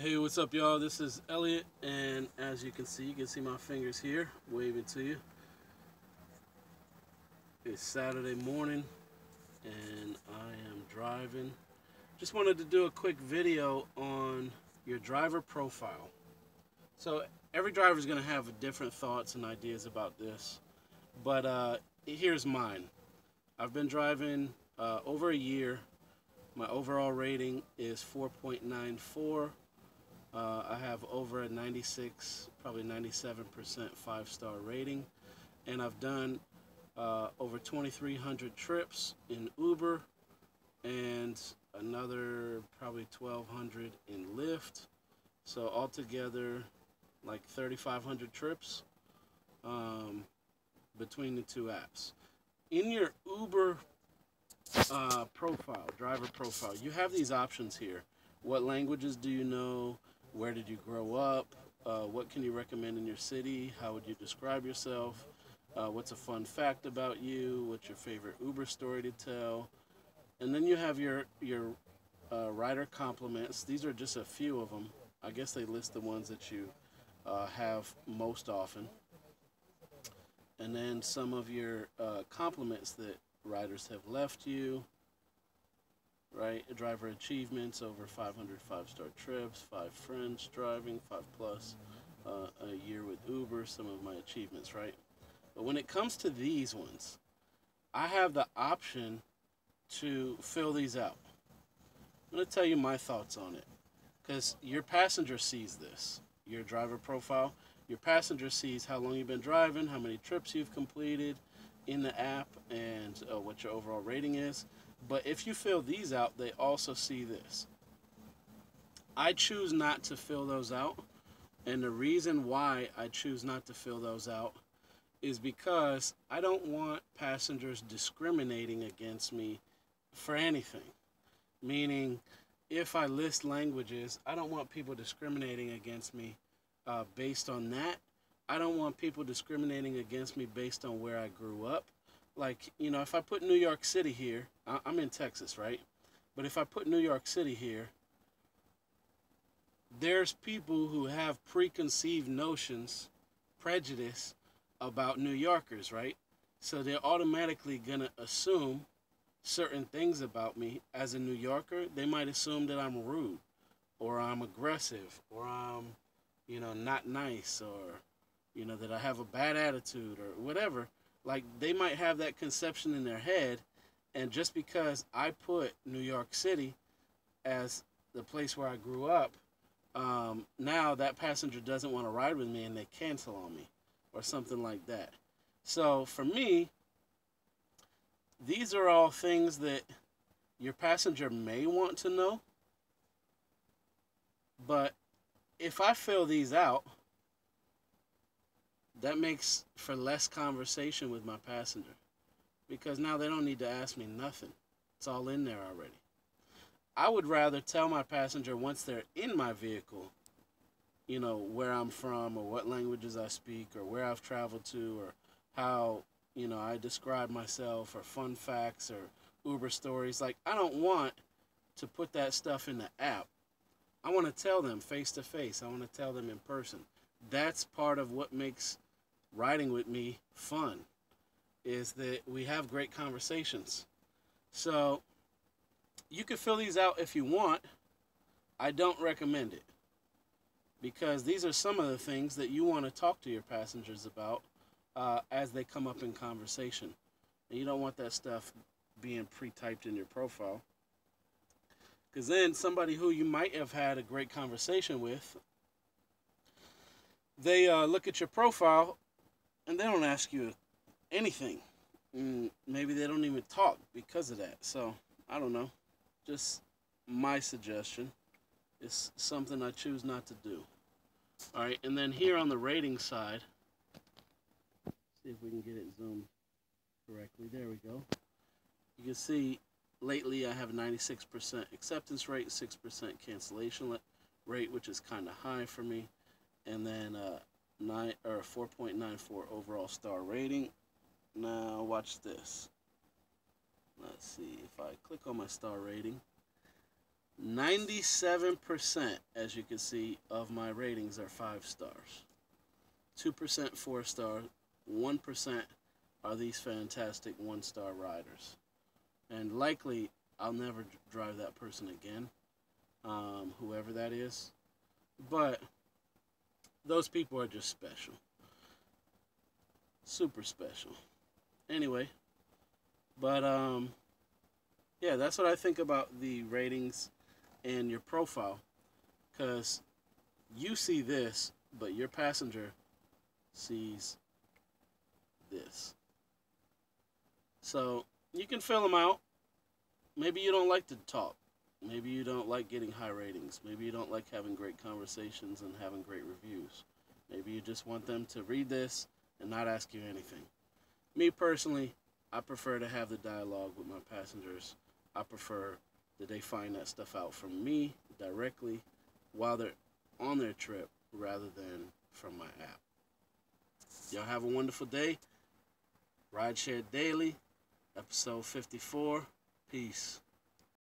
Hey, what's up, y'all? This is Elliot, and as you can see my fingers here waving to you. It's Saturday morning and I am driving. Just wanted to do a quick video on your driver profile. So every driver is going to have different thoughts and ideas about this, but here's mine. I've been driving over a year. My overall rating is 4.94. I have over a 96, probably 97% five-star rating, and I've done over 2,300 trips in Uber and another probably 1,200 in Lyft, so altogether like 3,500 trips between the two apps. In your Uber profile, driver profile, you have these options here. What languages do you know? Where did you grow up? What can you recommend in your city? How would you describe yourself? What's a fun fact about you? What's your favorite Uber story to tell? And then you have your rider compliments. These are just a few of them. I guess they list the ones that you have most often. And then some of your compliments that riders have left you. Right, driver achievements, over 500 five-star trips, 5 friends driving, 5+ a year with Uber, some of my achievements, right? But when it comes to these ones, I have the option to fill these out. I'm going to tell you my thoughts on it, because your passenger sees this, your driver profile. Your passenger sees how long you've been driving, how many trips you've completed in the app, and what your overall rating is. But if you fill these out, they also see this. I choose not to fill those out, and the reason why I choose not to fill those out is because I don't want passengers discriminating against me for anything. Meaning, if I list languages, I don't want people discriminating against me based on that. I don't want people discriminating against me based on where I grew up. Like, you know, if I put New York City here, I'm in Texas, right? But if I put New York City here, there's people who have preconceived notions, prejudice about New Yorkers, right? So they're automatically going to assume certain things about me. As a New Yorker, they might assume that I'm rude, or I'm aggressive, or I'm, you know, not nice, or, you know, that I have a bad attitude, or whatever. Like, they might have that conception in their head, and just because I put New York City as the place where I grew up, now that passenger doesn't want to ride with me and they cancel on me or something like that. So for me, these are all things that your passenger may want to know, but if I fill these out, that makes for less conversation with my passenger, because now they don't need to ask me nothing. It's all in there already. I would rather tell my passenger once they're in my vehicle, you know, where I'm from, or what languages I speak, or where I've traveled to, or how, you know, I describe myself, or fun facts, or Uber stories. Like, I don't want to put that stuff in the app. I want to tell them face to face. I want to tell them in person. That's part of what makes riding with me fun, is that we have great conversations. So you can fill these out if you want. I don't recommend it, because these are some of the things that you want to talk to your passengers about as they come up in conversation, and you don't want that stuff being pre-typed in your profile, because then somebody who you might have had a great conversation with, they look at your profile and they don't ask you anything. Maybe they don't even talk because of that. So, I don't know. Just my suggestion. It's something I choose not to do. All right, and then here on the rating side, see if we can get it zoomed correctly. There we go. You can see lately I have a 96% acceptance rate, 6% cancellation rate, which is kind of high for me, and then 4.94 overall star rating. Now watch this. Let's see if I click on my star rating. 97%, as you can see, of my ratings are 5 stars. 2% 4 stars, 1% are these fantastic 1-star riders. And likely, I'll never drive that person again, whoever that is. But those people are just special. Super special. Anyway, but yeah, that's what I think about the ratings and your profile, because you see this, but your passenger sees this. So you can fill them out. Maybe you don't like to talk. Maybe you don't like getting high ratings. Maybe you don't like having great conversations and having great reviews. Maybe you just want them to read this and not ask you anything. Me personally, I prefer to have the dialogue with my passengers. I prefer that they find that stuff out from me directly while they're on their trip rather than from my app. Y'all have a wonderful day. Rideshare Daily, episode 54. Peace.